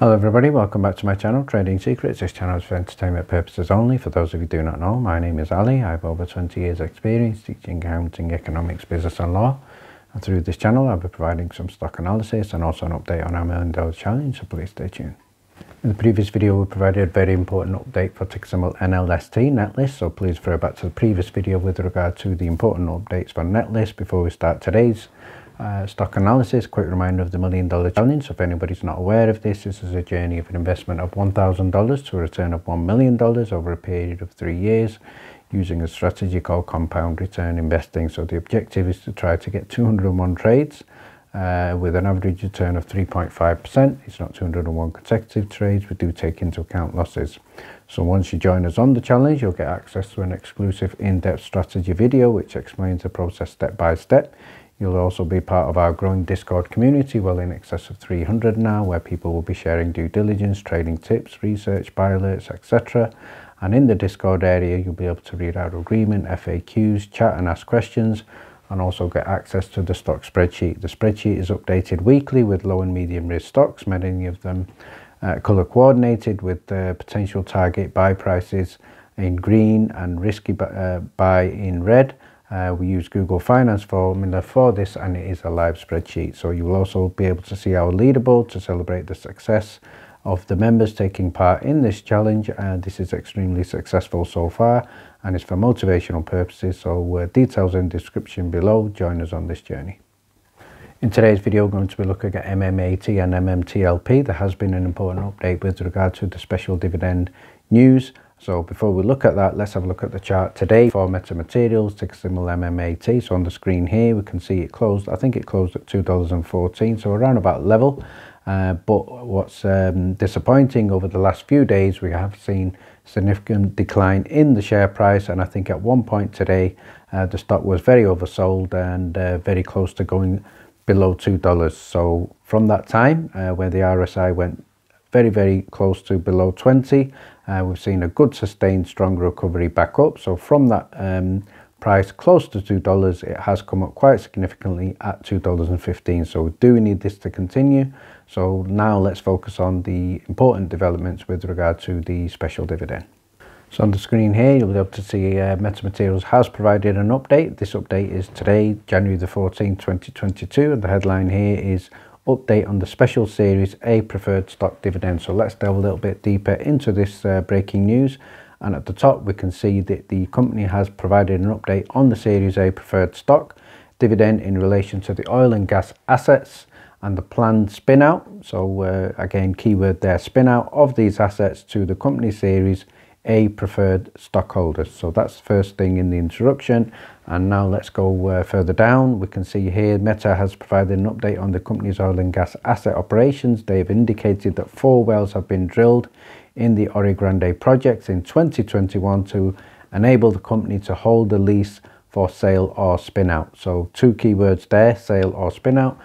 Hello everybody, welcome back to my channel Trading Secrets. This channel is for entertainment purposes only. For those of you who do not know, my name is Ali. I have over 20 years experience teaching accounting, economics, business and law, and through this channel I'll be providing some stock analysis and also an update on our $1 million challenge, so please stay tuned. In the previous video we provided a very important update for ticker symbol NLST, Netlist, so please refer back to the previous video with regard to the important updates for Netlist before we start today's stock analysis. Quick reminder of the $1 million challenge. So if anybody's not aware of this is a journey of an investment of $1,000 to a return of $1 million over a period of 3 years using a strategy called compound return investing. So the objective is to try to get 201 trades with an average return of 3.5%. It's not 201 consecutive trades. We do take into account losses. So once you join us on the challenge, you'll get access to an exclusive in-depth strategy video which explains the process step by step. You'll also be part of our growing Discord community, well in excess of 300 now, where people will be sharing due diligence, trading tips, research, buy alerts, etc. And in the Discord area, you'll be able to read our agreement, FAQs, chat and ask questions, and also get access to the stock spreadsheet. The spreadsheet is updated weekly with low and medium risk stocks, many of them color coordinated with the potential target buy prices in green and risky buy in red. We use Google Finance formula for this, and it is a live spreadsheet. So you will also be able to see our leaderboard to celebrate the success of the members taking part in this challenge. This is extremely successful so far and it's for motivational purposes. So details in the description below. Join us on this journey. In today's video, we're going to be looking at MMAT and MMTLP. There has been an important update with regard to the special dividend news. So before we look at that, let's have a look at the chart today for Meta Materials, ticker symbol MMAT. So on the screen here, we can see it closed. I think it closed at $2.14, so around about level. But what's disappointing, over the last few days, we have seen significant decline in the share price. And I think at one point today, the stock was very oversold and very close to going below $2. So from that time, where the RSI went very close to below 20, we've seen a good sustained strong recovery back up. So from that price close to $2, it has come up quite significantly at $2.15. So we do need this to continue. So now let's focus on the important developments with regard to the special dividend. So on the screen here, you'll be able to see Meta Materials has provided an update. This update is today, January the 14th, 2022, and the headline here is update on the special series A preferred stock dividend. So let's delve a little bit deeper into this breaking news, and at the top we can see that the company has provided an update on the series A preferred stock dividend in relation to the oil and gas assets and the planned spin out. So again, keyword there, spin out of these assets to the company series A preferred stockholders. So that's the first thing in the introduction. And now let's go further down. We can see here Meta has provided an update on the company's oil and gas asset operations. They have indicated that 4 wells have been drilled in the Orogrande project in 2021 to enable the company to hold the lease for sale or spin out. So 2 keywords there, sale or spin out.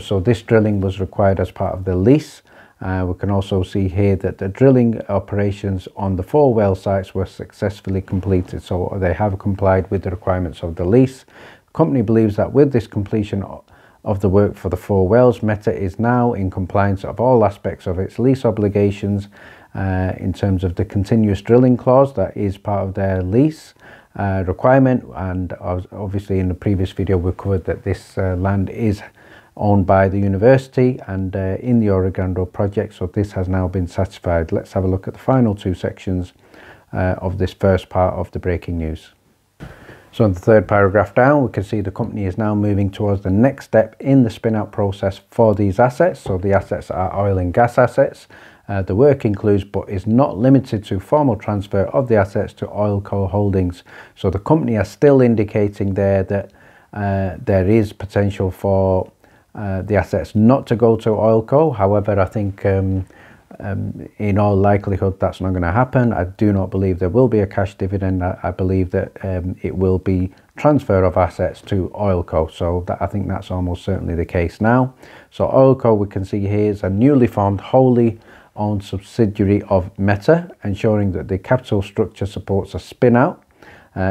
So this drilling was required as part of the lease. We can also see here that the drilling operations on the 4 well sites were successfully completed, so they have complied with the requirements of the lease. The company believes that with this completion of the work for the 4 wells, Meta is now in compliance of all aspects of its lease obligations in terms of the continuous drilling clause that is part of their lease requirement. And obviously in the previous video we covered that this land is owned by the university and in the Orogrande project, so this has now been satisfied. Let's have a look at the final 2 sections of this first part of the breaking news. So in the 3rd paragraph down, we can see the company is now moving towards the next step in the spin out process for these assets. So the assets are oil and gas assets. The work includes but is not limited to formal transfer of the assets to Oilco Holdings. So the company are still indicating there that there is potential for the assets not to go to Oilco. However, I think in all likelihood that's not going to happen. I do not believe there will be a cash dividend. I believe that it will be transfer of assets to Oilco. So that, I think that's almost certainly the case now. So Oilco, we can see here, is a newly formed wholly owned subsidiary of Meta, ensuring that the capital structure supports a spin out.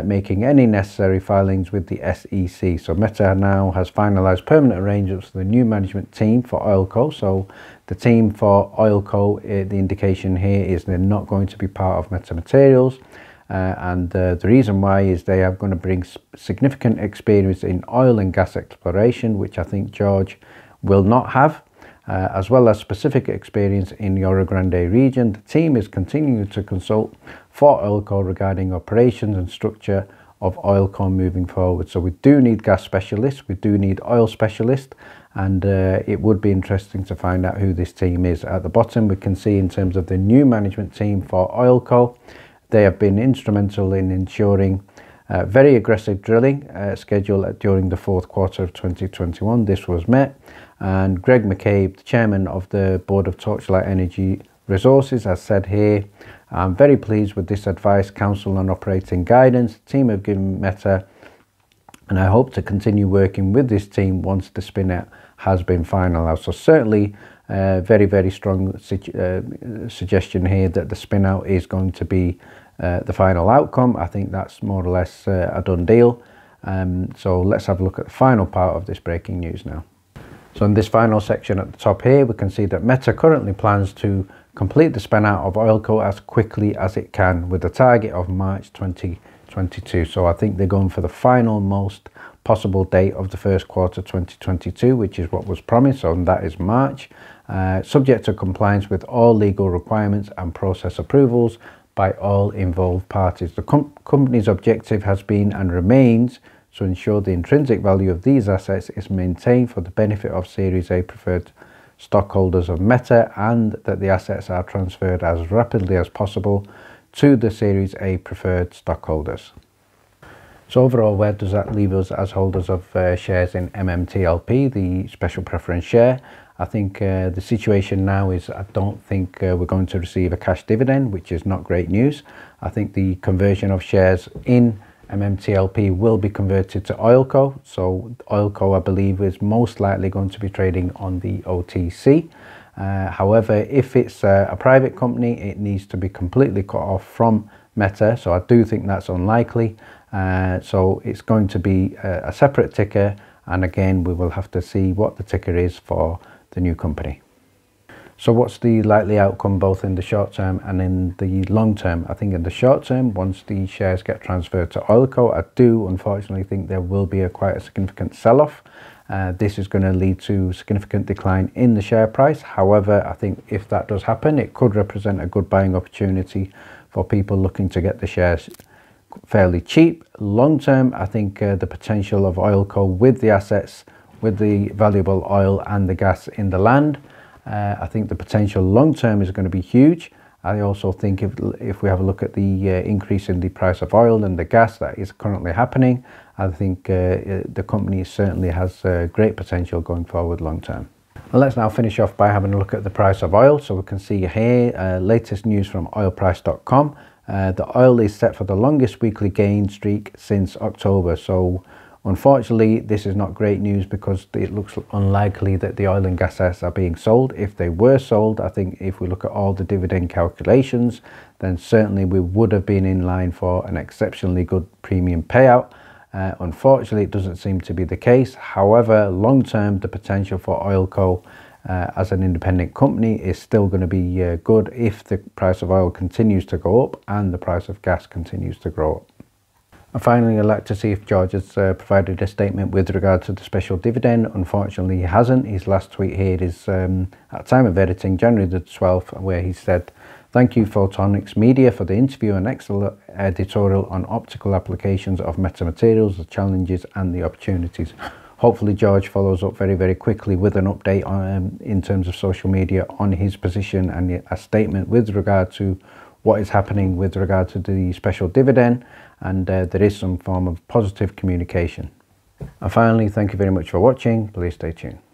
making any necessary filings with the SEC. So Meta now has finalized permanent arrangements for the new management team for Oilco. So the team for Oilco, the indication here is they're not going to be part of Meta Materials. The reason why is they are going to bring significant experience in oil and gas exploration, which I think George will not have, as well as specific experience in the Orogrande region. The team is continuing to consult for Oilco regarding operations and structure of Oilco moving forward. So we do need gas specialists, we do need oil specialists, and it would be interesting to find out who this team is. At the bottom we can see in terms of the new management team for Oilco, they have been instrumental in ensuring very aggressive drilling schedule during the fourth quarter of 2021. This was met, and Greg McCabe, the chairman of the board of Torchlight Energy Resources, has said here, "I'm very pleased with this advice, counsel and operating guidance the team have given Meta, and I hope to continue working with this team once the spin-out has been finalized." So certainly very, very strong suggestion here that the spin-out is going to be the final outcome. I think that's more or less a done deal. So let's have a look at the final part of this breaking news now. So in this final section at the top here, we can see that Meta currently plans to complete the spin-out of Oilco as quickly as it can, with a target of March 2022. So I think they're going for the final most possible date of the first quarter 2022, which is what was promised, and that is March, subject to compliance with all legal requirements and process approvals by all involved parties. The company's objective has been and remains to ensure the intrinsic value of these assets is maintained for the benefit of Series A preferred stockholders of Meta, and that the assets are transferred as rapidly as possible to the Series A preferred stockholders. So overall, where does that leave us as holders of shares in MMTLP, the special preference share? I think the situation now is I don't think we're going to receive a cash dividend, which is not great news. I think the conversion of shares in MMTLP will be converted to Oilco. So Oilco, I believe, is most likely going to be trading on the OTC. However, if it's a private company, it needs to be completely cut off from Meta. So I do think that's unlikely. So it's going to be a separate ticker. And again, we will have to see what the ticker is for the new company. So what's the likely outcome both in the short term and in the long term? I think in the short term, once the shares get transferred to Oilco, I do unfortunately think there will be quite a significant sell-off. This is going to lead to significant decline in the share price. However, I think if that does happen, it could represent a good buying opportunity for people looking to get the shares fairly cheap. Long term, I think the potential of Oilco with the assets, with the valuable oil and the gas in the land, I think the potential long term is going to be huge. I also think if we have a look at the increase in the price of oil and the gas that is currently happening, I think the company certainly has great potential going forward long term. And let's now finish off by having a look at the price of oil. So we can see here latest news from oilprice.com. The oil is set for the longest weekly gain streak since October. So unfortunately, this is not great news because it looks unlikely that the oil and gas assets are being sold. If they were sold, I think if we look at all the dividend calculations, then certainly we would have been in line for an exceptionally good premium payout. Unfortunately, it doesn't seem to be the case. However, long term, the potential for Oilco as an independent company is still going to be good if the price of oil continues to go up and the price of gas continues to grow up. And finally, I'd like to see if George has provided a statement with regard to the special dividend. Unfortunately, he hasn't. His last tweet here is at time of editing, January the 12th, where he said, "Thank you, Photonics Media, for the interview and excellent editorial on optical applications of Meta Materials, the challenges and the opportunities." Hopefully George follows up very, very quickly with an update on, in terms of social media on his position and a statement with regard to what is happening with regard to the special dividend, and there is some form of positive communication. And finally, thank you very much for watching. Please stay tuned.